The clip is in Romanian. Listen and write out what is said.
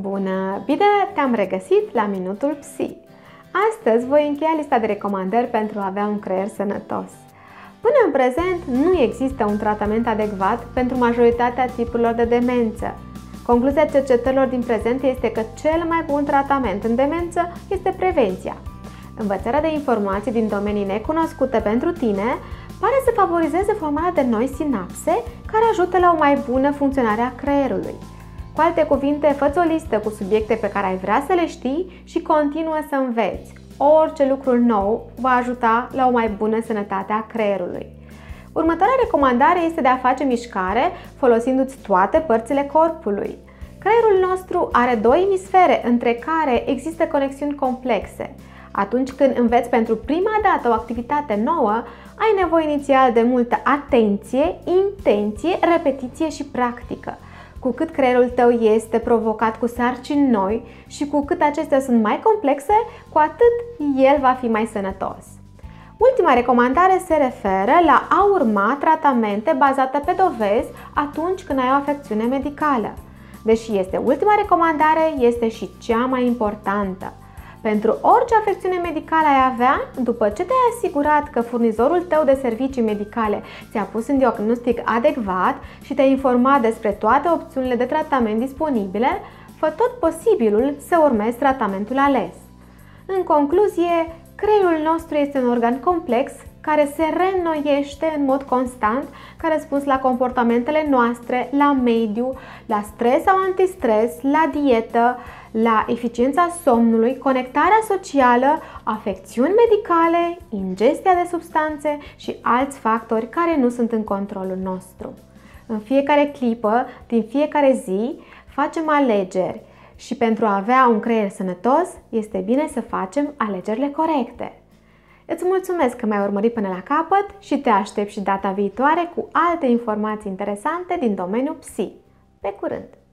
Bună! Bine te-am regăsit la Minutul Psi! Astăzi voi încheia lista de recomandări pentru a avea un creier sănătos. Până în prezent, nu există un tratament adecvat pentru majoritatea tipurilor de demență. Concluzia cercetărilor din prezent este că cel mai bun tratament în demență este prevenția. Învățarea de informații din domenii necunoscute pentru tine pare să favorizeze formarea de noi sinapse care ajută la o mai bună funcționare a creierului. Cu alte cuvinte, fă-ți o listă cu subiecte pe care ai vrea să le știi și continuă să înveți. Orice lucru nou va ajuta la o mai bună sănătate a creierului. Următoarea recomandare este de a face mișcare folosindu-ți toate părțile corpului. Creierul nostru are două emisfere între care există conexiuni complexe. Atunci când înveți pentru prima dată o activitate nouă, ai nevoie inițial de multă atenție, intenție, repetiție și practică. Cu cât creierul tău este provocat cu sarcini noi și cu cât acestea sunt mai complexe, cu atât el va fi mai sănătos. Ultima recomandare se referă la a urma tratamente bazate pe dovezi atunci când ai o afecțiune medicală. Deși este ultima recomandare, este și cea mai importantă. Pentru orice afecțiune medicală ai avea, după ce te-ai asigurat că furnizorul tău de servicii medicale ți-a pus un diagnostic adecvat și te-a informat despre toate opțiunile de tratament disponibile, fă tot posibilul să urmezi tratamentul ales. În concluzie, creierul nostru este un organ complex care se reînnoiește în mod constant ca răspuns la comportamentele noastre, la mediu, la stres sau antistres, la dietă, la eficiența somnului, conectarea socială, afecțiuni medicale, ingestia de substanțe și alți factori care nu sunt în controlul nostru. În fiecare clipă, din fiecare zi, facem alegeri și pentru a avea un creier sănătos, este bine să facem alegerile corecte. Îți mulțumesc că m-ai urmărit până la capăt și te aștept și data viitoare cu alte informații interesante din domeniul psi. Pe curând!